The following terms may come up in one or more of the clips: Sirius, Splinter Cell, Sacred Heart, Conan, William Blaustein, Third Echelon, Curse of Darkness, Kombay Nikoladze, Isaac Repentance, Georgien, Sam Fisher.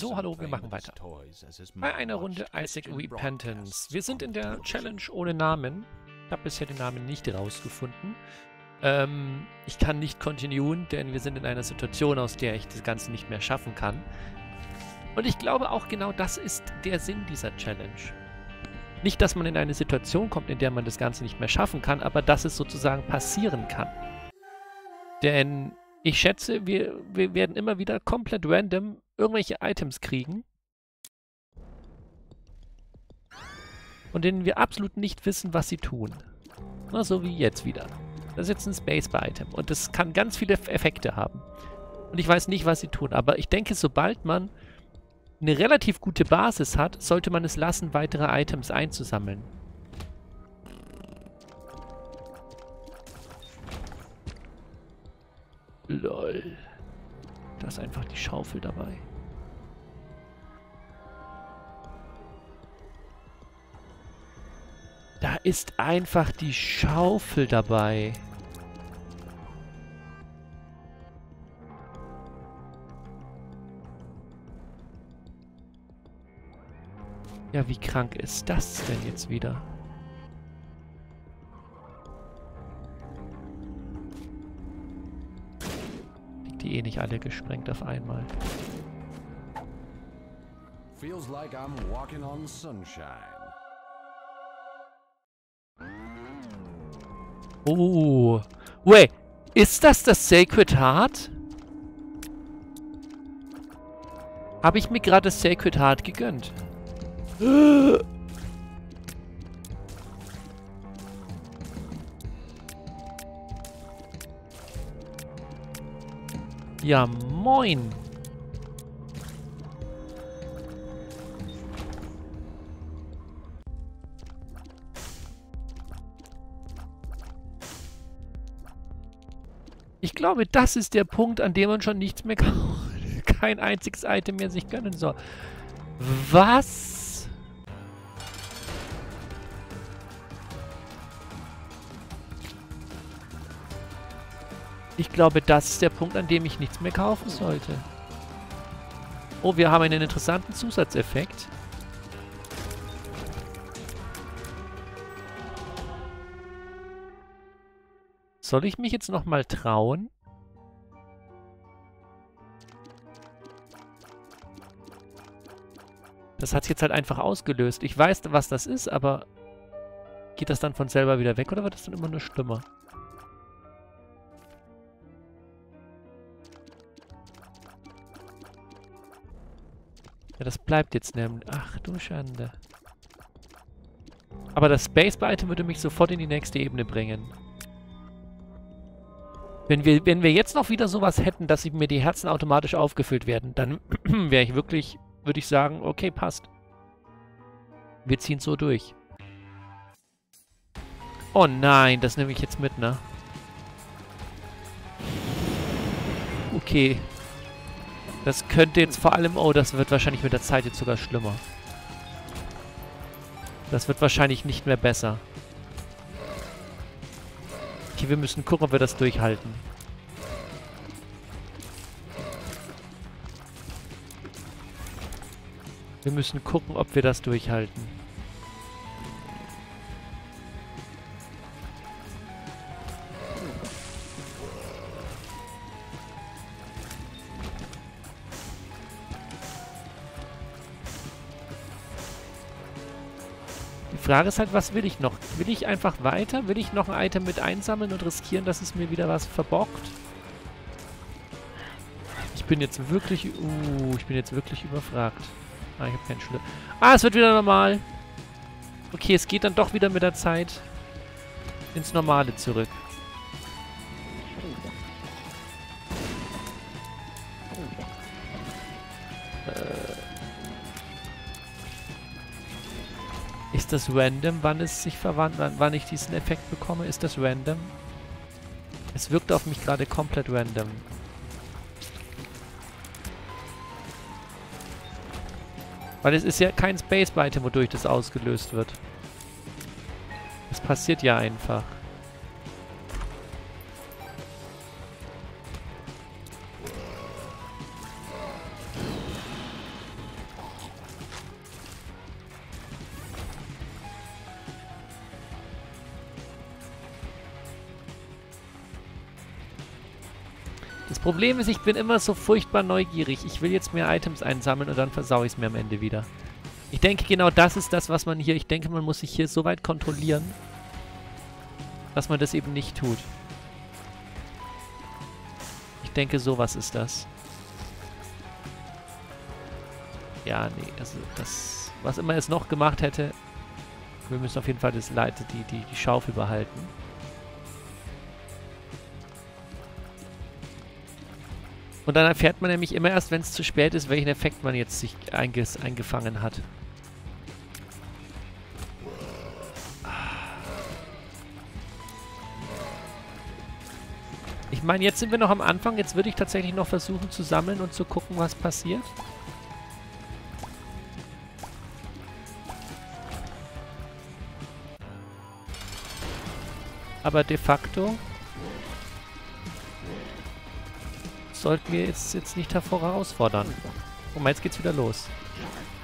So, hallo, wir machen weiter. Bei einer Runde Isaac Repentance. Wir sind in der Challenge ohne Namen. Ich habe bisher den Namen nicht rausgefunden. Ich kann nicht continuen, denn wir sind in einer Situation, aus der ich das Ganze nicht mehr schaffen kann. Und ich glaube auch genau das ist der Sinn dieser Challenge. Nicht, dass man in eine Situation kommt, in der man das Ganze nicht mehr schaffen kann, aber dass es sozusagen passieren kann. Denn ich schätze, wir werden immer wieder komplett random irgendwelche Items kriegen, von denen wir absolut nicht wissen, was sie tun. Na, so wie jetzt wieder. Das ist jetzt ein Spacebar-Item und das kann ganz viele Effekte haben. Und ich weiß nicht, was sie tun, aber ich denke, sobald man eine relativ gute Basis hat, sollte man es lassen, weitere Items einzusammeln. Lol. Da ist einfach die Schaufel dabei. Da ist einfach die Schaufel dabei. Ja, wie krank ist das denn jetzt wieder? Die eh nicht alle gesprengt auf einmal. Feels like I'm walking on sunshine. Oh. Wait, ist das Sacred Heart? Habe ich mir gerade das Sacred Heart gegönnt? Ja, moin! Ich glaube, das ist der Punkt, an dem man schon nichts mehr kann. Kein einziges Item mehr sich gönnen soll. Was? Ich glaube, das ist der Punkt, an dem ich nichts mehr kaufen sollte. Oh, wir haben einen interessanten Zusatzeffekt. Soll ich mich jetzt nochmal trauen? Das hat es jetzt halt einfach ausgelöst. Ich weiß, was das ist, aber geht das dann von selber wieder weg oder wird das dann immer nur schlimmer? Ja, das bleibt jetzt nämlich. Ach du Schande. Aber das Spacebar-Item würde mich sofort in die nächste Ebene bringen. Wenn wir jetzt noch wieder sowas hätten, dass mir die Herzen automatisch aufgefüllt werden, dann wäre ich wirklich, würde ich sagen, okay, passt. Wir ziehen so durch. Oh nein, das nehme ich jetzt mit, ne? Okay. Das könnte jetzt vor allem... Oh, das wird wahrscheinlich mit der Zeit jetzt sogar schlimmer. Das wird wahrscheinlich nicht mehr besser. Okay, wir müssen gucken, ob wir das durchhalten. Wir müssen gucken, ob wir das durchhalten. Die Frage ist halt, was will ich noch? Will ich einfach weiter? Will ich noch ein Item mit einsammeln und riskieren, dass es mir wieder was verbockt? Ich bin jetzt wirklich... ich bin jetzt wirklich überfragt. Ah, ich habe keinen Schlüssel. Ah, es wird wieder normal. Okay, es geht dann doch wieder mit der Zeit ins Normale zurück. Ist das random, wann es sich verwandelt, wann ich diesen Effekt bekomme? Ist das random? Es wirkt auf mich gerade komplett random. Weil es ist ja kein Spacebar-Item, wodurch das ausgelöst wird. Es passiert ja einfach. Das Problem ist, ich bin immer so furchtbar neugierig. Ich will jetzt mehr Items einsammeln und dann versau ich es mir am Ende wieder. Ich denke, genau das ist das, was man hier... Ich denke, man muss sich hier so weit kontrollieren, dass man das eben nicht tut. Ich denke, sowas ist das. Ja, nee, also das... Was immer es noch gemacht hätte... Wir müssen auf jeden Fall das Leiter, die Schaufel behalten. Und dann erfährt man nämlich immer erst, wenn es zu spät ist, welchen Effekt man jetzt sich eingefangen hat. Ich meine, jetzt sind wir noch am Anfang. Jetzt würde ich tatsächlich noch versuchen zu sammeln und zu gucken, was passiert. Aber de facto... sollten wir jetzt nicht herausfordern. Und jetzt geht's wieder los.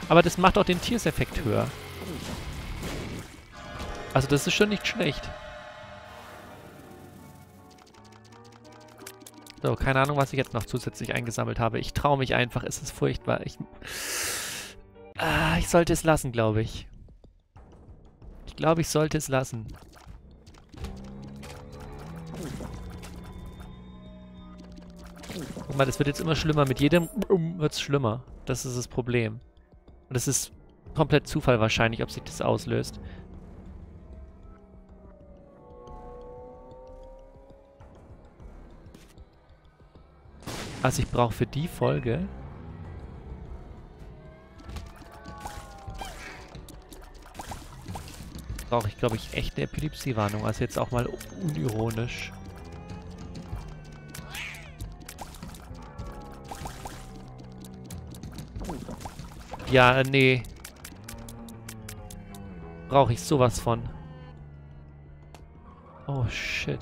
Aber das macht auch den Tiers-Effekt höher. Also das ist schon nicht schlecht. So, keine Ahnung, was ich jetzt noch zusätzlich eingesammelt habe. Ich traue mich einfach, es ist furchtbar. Ich sollte es lassen, glaube ich. Ich glaube, ich sollte es lassen. Guck mal, das wird jetzt immer schlimmer. Mit jedem wird es schlimmer. Das ist das Problem. Und es ist komplett Zufall wahrscheinlich, ob sich das auslöst. Also ich brauche für die Folge... brauche ich, glaube ich, echt eine Epilepsie-Warnung. Also jetzt auch mal unironisch. Ja, nee. Brauche ich sowas von. Oh, shit.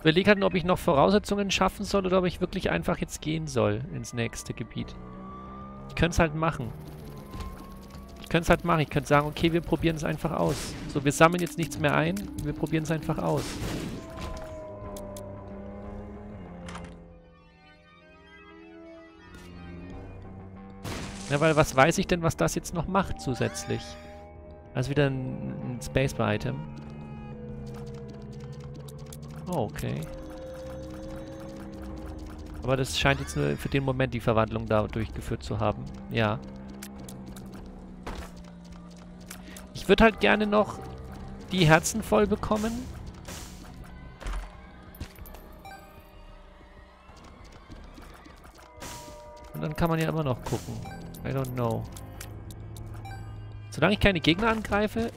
Überleg halt, ob ich noch Voraussetzungen schaffen soll oder ob ich wirklich einfach jetzt gehen soll ins nächste Gebiet. Ich könnte es halt machen. Ich könnte sagen, okay, wir probieren es einfach aus. So, wir sammeln jetzt nichts mehr ein. Wir probieren es einfach aus. Ja, weil was weiß ich denn, was das jetzt noch macht zusätzlich? Also wieder ein Spacebar-Item. Oh, okay. Aber das scheint jetzt nur für den Moment die Verwandlung da durchgeführt zu haben. Ja. Ich würde halt gerne noch die Herzen voll bekommen. Und dann kann man ja immer noch gucken. I don't know. Solange ich keine Gegner angreife,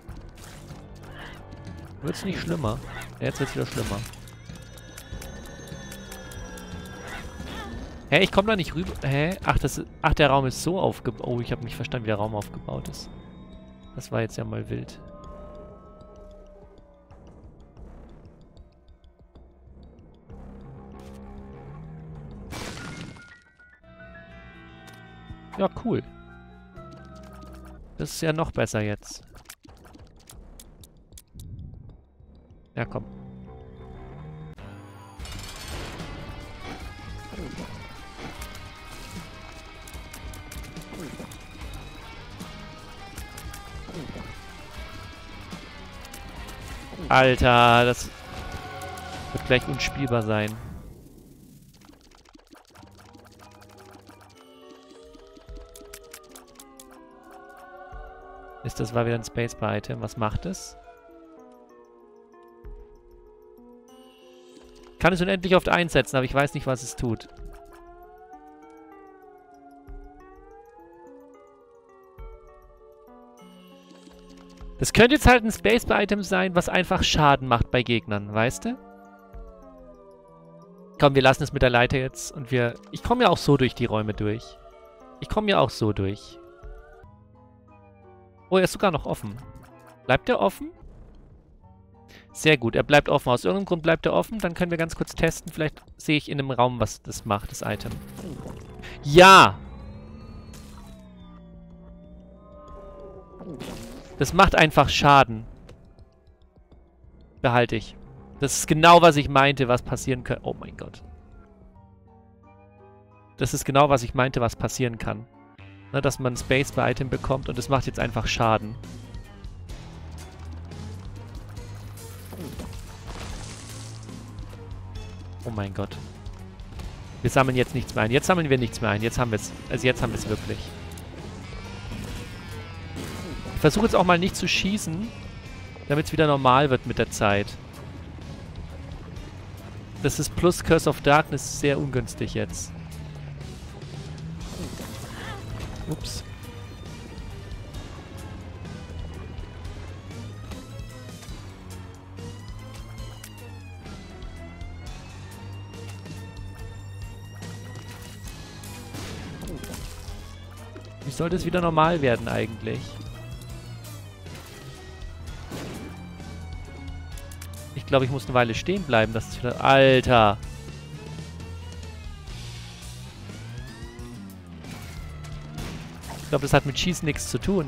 wird es nicht schlimmer. Jetzt wird es wieder schlimmer. Hä, ich komme da nicht rüber. Hä? Ach, der Raum ist so aufgebaut. Oh, ich habe nicht verstanden, wie der Raum aufgebaut ist. Das war jetzt ja mal wild. Ja, cool. Das ist ja noch besser jetzt. Ja, komm. Alter, das wird gleich unspielbar sein. Das war wieder ein Spacebar-Item. Was macht es? Ich kann es unendlich oft einsetzen, aber ich weiß nicht, was es tut. Das könnte jetzt halt ein Spacebar-Item sein, was einfach Schaden macht bei Gegnern, weißt du? Komm, wir lassen es mit der Leiter jetzt und wir... Ich komme ja auch so durch die Räume durch. Oh, er ist sogar noch offen. Bleibt er offen? Sehr gut, er bleibt offen. Aus irgendeinem Grund bleibt er offen. Dann können wir ganz kurz testen. Vielleicht sehe ich in einem Raum, was das macht, das Item. Ja! Das macht einfach Schaden. Behalte ich. Das ist genau, was ich meinte, was passieren kann. Oh mein Gott. Das ist genau, was ich meinte, was passieren kann. Na, dass man Space bei Item bekommt und es macht jetzt einfach Schaden. Oh mein Gott. Wir sammeln jetzt nichts mehr ein. Jetzt sammeln wir nichts mehr ein. Jetzt haben wir es. Also jetzt haben wir es wirklich. Ich versuche jetzt auch mal nicht zu schießen, damit es wieder normal wird mit der Zeit. Das ist plus Curse of Darkness sehr ungünstig jetzt. Ups. Wie sollte es wieder normal werden eigentlich? Ich glaube, ich muss eine Weile stehen bleiben, dass es wieder... Alter! Ich glaube, das hat mit Schießen nichts zu tun.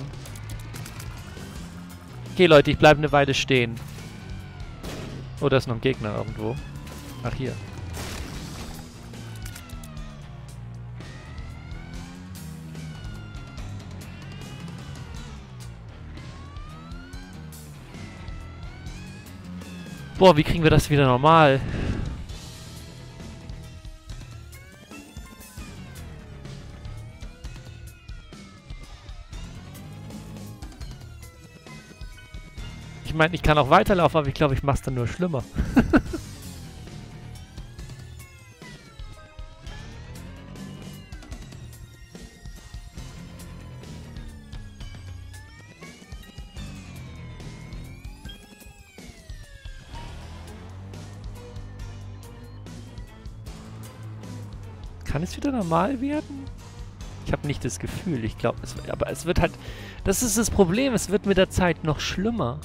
Okay, Leute, ich bleibe eine Weile stehen. Oh, da ist noch ein Gegner irgendwo. Ach, hier. Boah, wie kriegen wir das wieder normal? Ich meine, ich kann auch weiterlaufen, aber ich glaube, ich mache es dann nur schlimmer. Kann es wieder normal werden? Ich habe nicht das Gefühl. Ich glaube, aber es wird halt... Das ist das Problem. Es wird mit der Zeit noch schlimmer.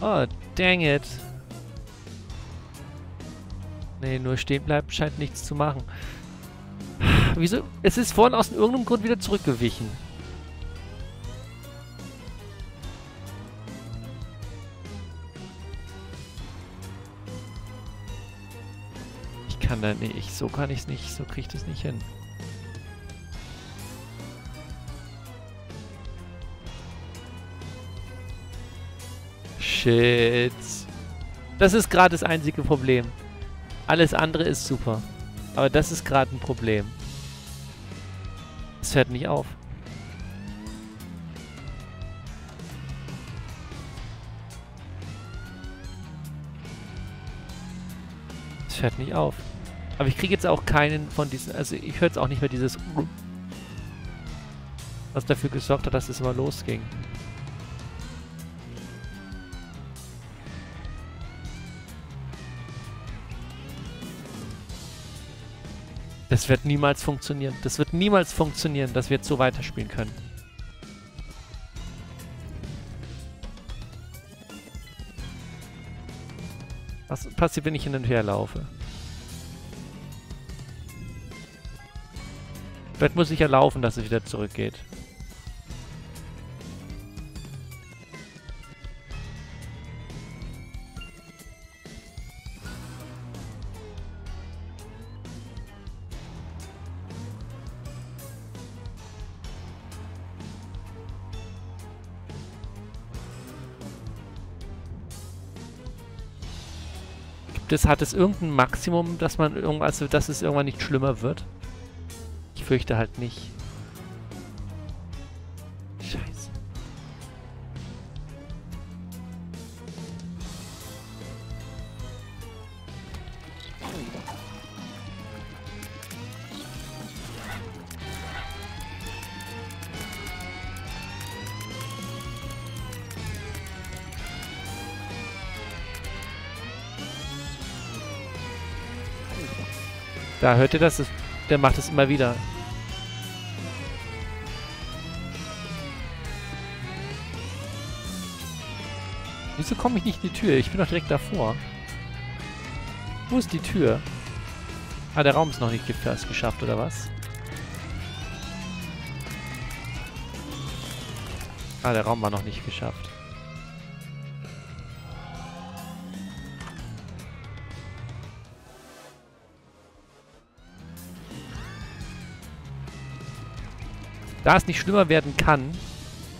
Oh, dang it. Nee, nur stehen bleiben scheint nichts zu machen. Wieso? Es ist vorhin aus irgendeinem Grund wieder zurückgewichen. Nee, so kann ich es nicht, so kriege ich das nicht hin. Shit. Das ist gerade das einzige Problem. Alles andere ist super. Aber das ist gerade ein Problem. Es hört nicht auf. Es hört nicht auf. Aber ich kriege jetzt auch keinen von diesen... Also ich höre jetzt auch nicht mehr dieses... Was dafür gesorgt hat, dass es immer losging. Das wird niemals funktionieren. Das wird niemals funktionieren, dass wir jetzt so weiterspielen können. Was passiert, wenn ich hin und her laufe? Vielleicht muss ich ja laufen, dass es wieder zurückgeht. Hat es irgendein Maximum, dass man irgendwas, also dass es irgendwann nicht schlimmer wird? Ich fürchte halt nicht. Scheiße. Da hört ihr das? Der macht es immer wieder. Wieso komme ich nicht in die Tür? Ich bin doch direkt davor. Wo ist die Tür? Ah, der Raum ist noch nicht geschafft, oder was? Ah, der Raum war noch nicht geschafft. Da es nicht schlimmer werden kann,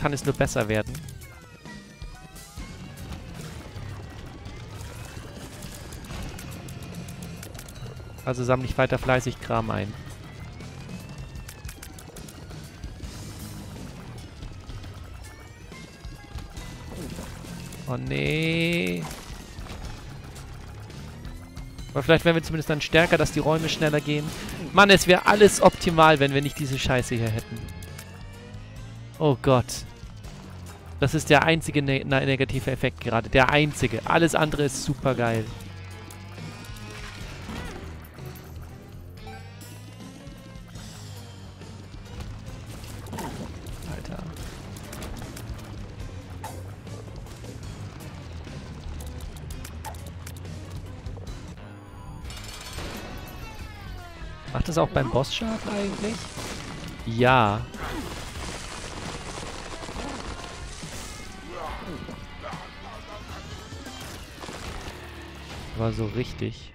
kann es nur besser werden. Also sammle ich weiter fleißig Kram ein. Oh nee. Aber vielleicht wären wir zumindest dann stärker, dass die Räume schneller gehen. Mann, es wäre alles optimal, wenn wir nicht diese Scheiße hier hätten. Oh Gott. Das ist der einzige negative Effekt gerade. Der einzige. Alles andere ist super geil. Alter. Macht das auch beim Boss-Schaden eigentlich? Ja. War so richtig.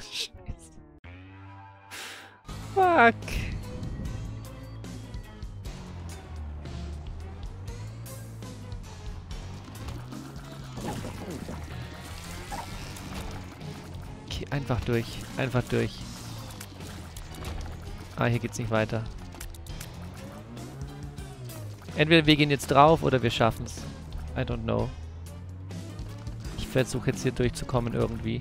Scheiße. Fuck. Okay, einfach durch. Einfach durch. Ah, hier geht's nicht weiter. Entweder wir gehen jetzt drauf oder wir schaffen's. I don't know. Ich versuche jetzt hier durchzukommen irgendwie.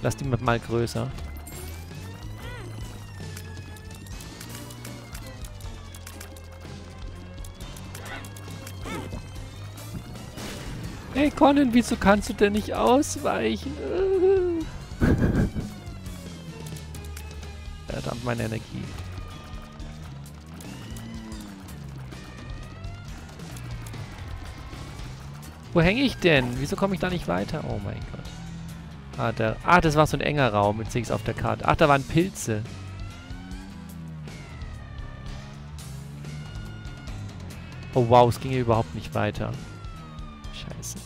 Lass die Map mal größer. Hey Conan, wieso kannst du denn nicht ausweichen? Verdammt, meine Energie. Wo hänge ich denn? Wieso komme ich da nicht weiter? Oh mein Gott. Ah, das war so ein enger Raum. Jetzt sehe ich es auf der Karte. Ach, da waren Pilze. Oh wow, es ging hier überhaupt nicht weiter. Scheiße.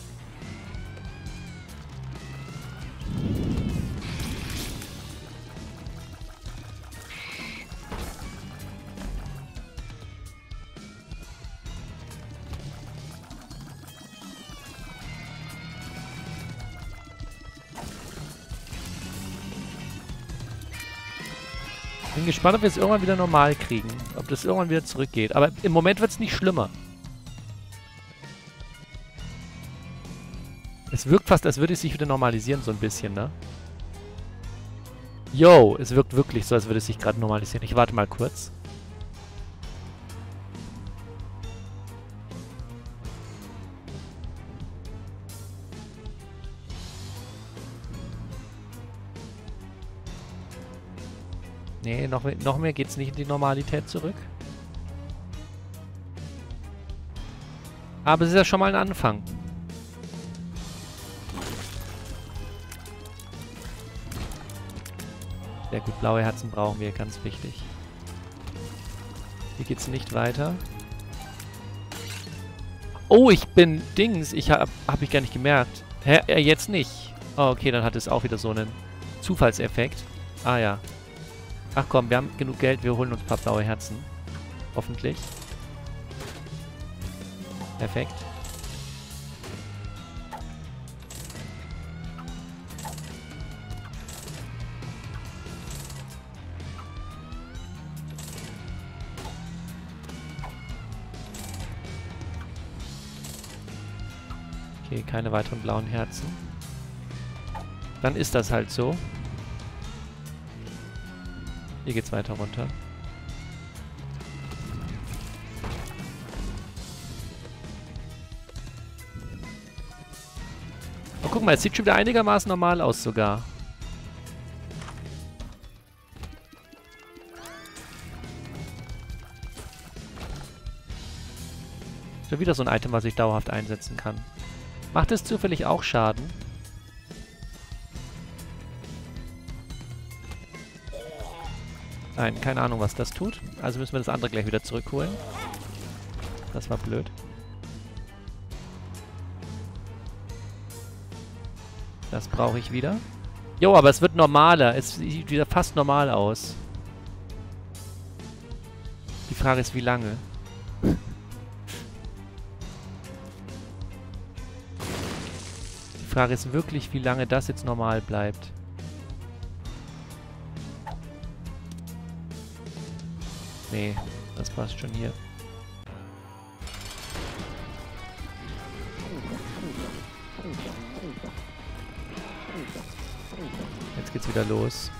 Bin gespannt, ob wir es irgendwann wieder normal kriegen. Ob das irgendwann wieder zurückgeht. Aber im Moment wird es nicht schlimmer. Es wirkt fast, als würde es sich wieder normalisieren, so ein bisschen, ne? Yo, es wirkt wirklich so, als würde es sich gerade normalisieren. Ich warte mal kurz. Nee, noch mehr geht's nicht in die Normalität zurück. Aber es ist ja schon mal ein Anfang. Sehr gut, blaue Herzen brauchen wir, ganz wichtig. Hier geht's nicht weiter. Oh, ich bin Dings. Hab ich gar nicht gemerkt. Hä? Jetzt nicht. Oh, okay, dann hat es auch wieder so einen Zufallseffekt. Ah ja. Ach komm, wir haben genug Geld, wir holen uns ein paar blaue Herzen. Hoffentlich. Perfekt. Okay, keine weiteren blauen Herzen. Dann ist das halt so. Hier geht's weiter runter. Oh, guck mal, es sieht schon wieder einigermaßen normal aus sogar. Ist ja wieder so ein Item, was ich dauerhaft einsetzen kann. Macht es zufällig auch Schaden? Nein, keine Ahnung, was das tut. Also müssen wir das andere gleich wieder zurückholen. Das war blöd. Das brauche ich wieder. Jo, aber es wird normaler. Es sieht wieder fast normal aus. Die Frage ist, wie lange? Die Frage ist wirklich, wie lange das jetzt normal bleibt. Nee, das passt schon hier. Jetzt geht's wieder los.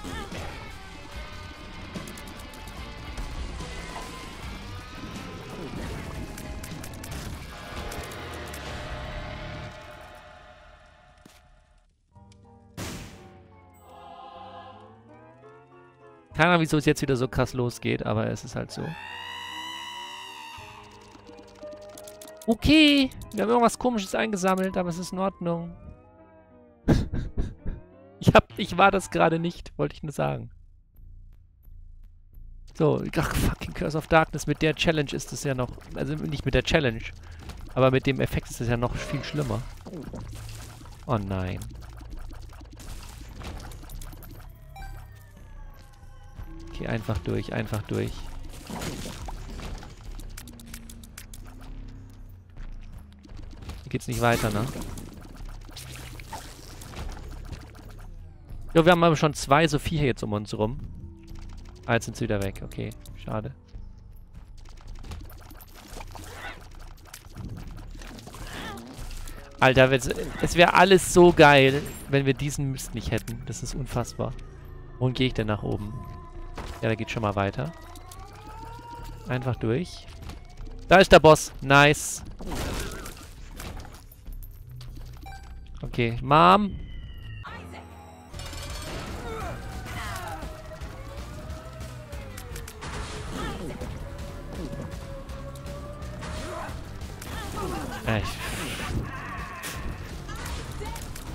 Keine Ahnung, wieso es jetzt wieder so krass losgeht, aber es ist halt so. Okay, wir haben irgendwas Komisches eingesammelt, aber es ist in Ordnung. Ich war das gerade nicht, wollte ich nur sagen. So, ach, fucking Curse of Darkness, mit der Challenge ist es ja noch... Also nicht mit der Challenge, aber mit dem Effekt ist es ja noch viel schlimmer. Oh nein. Okay, einfach durch, einfach durch. Hier geht's nicht weiter, ne? Jo, wir haben aber schon 2 Sophie jetzt um uns rum. Ah, jetzt sind sie wieder weg. Okay, schade. Alter, es wäre alles so geil, wenn wir diesen Mist nicht hätten. Das ist unfassbar. Wohin gehe ich denn nach oben? Ja, da geht schon mal weiter. Einfach durch. Da ist der Boss. Nice. Okay, Mom.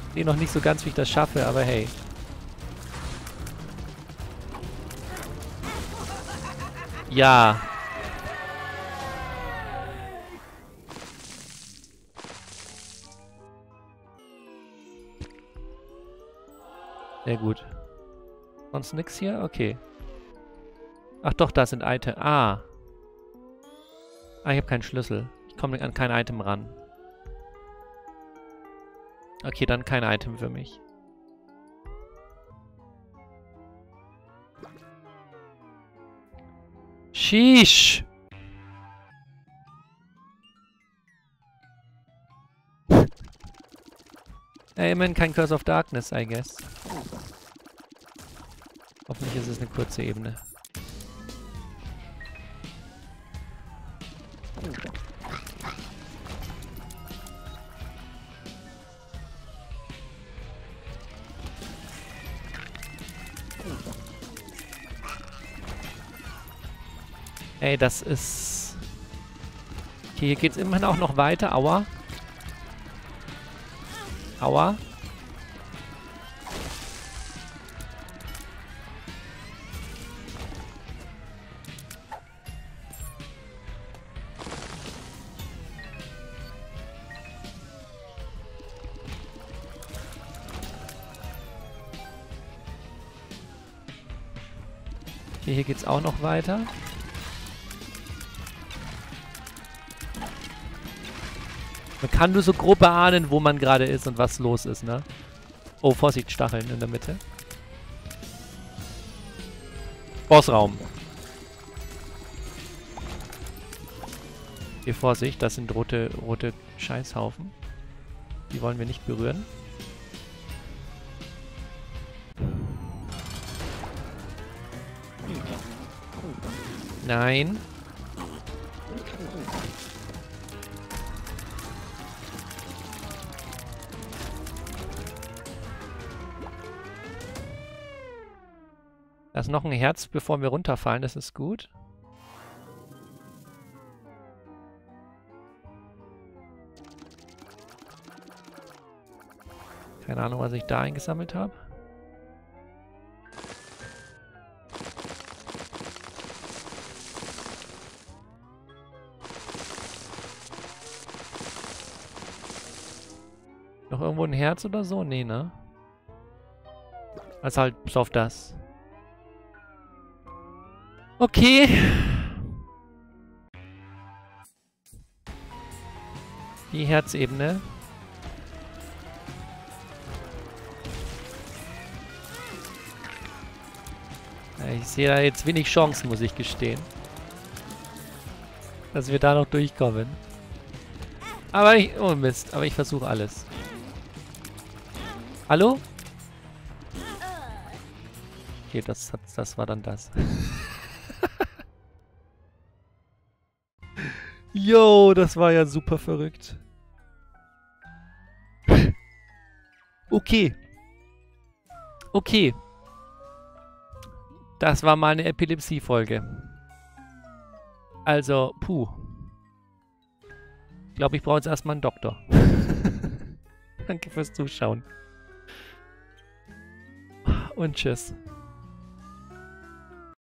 Ich sehe noch nicht so ganz, wie ich das schaffe, aber hey. Ja. Sehr gut. Sonst nix hier? Okay. Ach doch, da sind Items. Ah. Ah, ich habe keinen Schlüssel. Ich komme an kein Item ran. Okay, dann kein Item für mich. Sheesh! Ey, immerhin kein Curse of Darkness, I guess. Hoffentlich ist es eine kurze Ebene. Ey, das ist... Okay, hier geht's immerhin auch noch weiter. Aua. Aua. Okay, hier geht's auch noch weiter. Man kann nur so grob ahnen, wo man gerade ist und was los ist, ne? Oh, Vorsicht, Stacheln in der Mitte. Bossraum. Hier, Vorsicht, das sind rote Scheißhaufen. Die wollen wir nicht berühren. Nein. Da ist noch ein Herz, bevor wir runterfallen, das ist gut. Keine Ahnung, was ich da eingesammelt habe. Noch irgendwo ein Herz oder so? Nee, ne? Also halt bis auf das. Okay. Die Herzebene. Ich sehe da jetzt wenig Chancen, muss ich gestehen. Dass wir da noch durchkommen. Aber ich... Oh Mist, aber ich versuche alles. Hallo? Okay, das war dann das. Yo, das war ja super verrückt. Okay. Okay. Das war mal eine Epilepsie-Folge. Also, puh. Ich glaube, ich brauche jetzt erstmal einen Doktor. Danke fürs Zuschauen. Und tschüss.